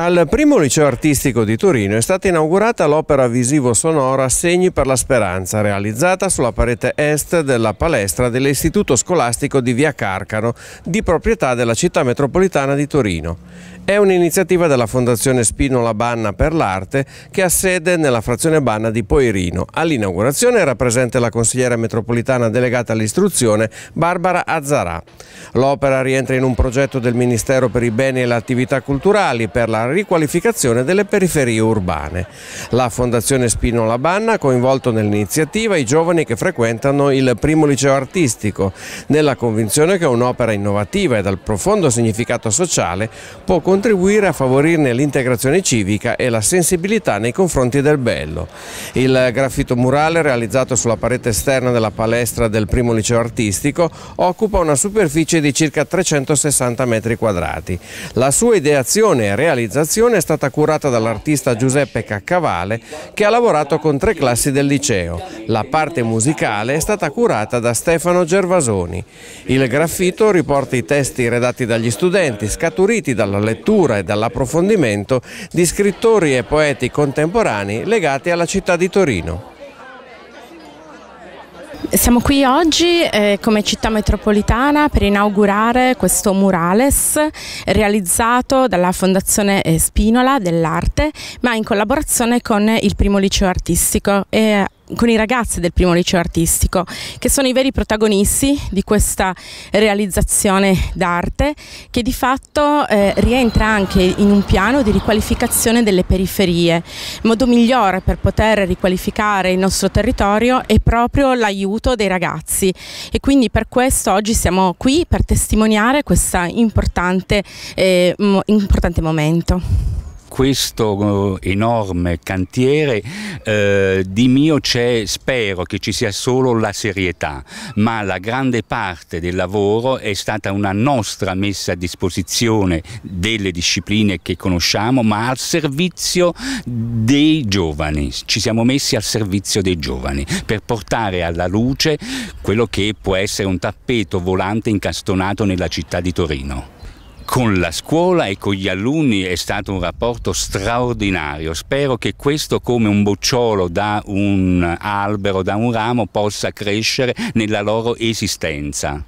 Al Primo Liceo Artistico di Torino è stata inaugurata l'opera visivo-sonora Segni per la speranza, realizzata sulla parete est della palestra dell'Istituto Scolastico di Via Carcano, di proprietà della Città Metropolitana di Torino. È un'iniziativa della Fondazione Spinola Banna per l'arte, che ha sede nella frazione Banna di Poirino. All'inaugurazione era presente la consigliera metropolitana delegata all'istruzione, Barbara Azzarà. L'opera rientra in un progetto del Ministero per i beni e le attività culturali per la riqualificazione delle periferie urbane. La Fondazione Spinola Banna ha coinvolto nell'iniziativa i giovani che frequentano il Primo Liceo Artistico, nella convinzione che un'opera innovativa e dal profondo significato sociale può contribuire a favorirne l'integrazione civica e la sensibilità nei confronti del bello. Il graffito murale realizzato sulla parete esterna della palestra del Primo Liceo Artistico occupa una superficie di circa 360 metri quadrati. La sua ideazione e realizzazione è stata curata dall'artista Giuseppe Caccavale, che ha lavorato con 3 classi del liceo. La parte musicale è stata curata da Stefano Gervasoni. Il graffito riporta i testi redatti dagli studenti, scaturiti dalla lettura e dall'approfondimento di scrittori e poeti contemporanei legati alla città di Torino. Siamo qui oggi come città metropolitana per inaugurare questo murales realizzato dalla Fondazione Spinola dell'Arte, ma in collaborazione con il Primo Liceo Artistico e con i ragazzi del Primo Liceo Artistico, che sono i veri protagonisti di questa realizzazione d'arte, che di fatto rientra anche in un piano di riqualificazione delle periferie. Il modo migliore per poter riqualificare il nostro territorio è proprio l'aiuto dei ragazzi, e quindi per questo oggi siamo qui per testimoniare questo importante momento. Questo enorme cantiere di mio spero che ci sia solo la serietà, ma la grande parte del lavoro è stata una nostra messa a disposizione delle discipline che conosciamo, ma al servizio dei giovani. Ci siamo messi al servizio dei giovani per portare alla luce quello che può essere un tappeto volante incastonato nella città di Torino. Con la scuola e con gli alunni è stato un rapporto straordinario. Spero che questo, come un bocciolo da un albero, da un ramo, possa crescere nella loro esistenza.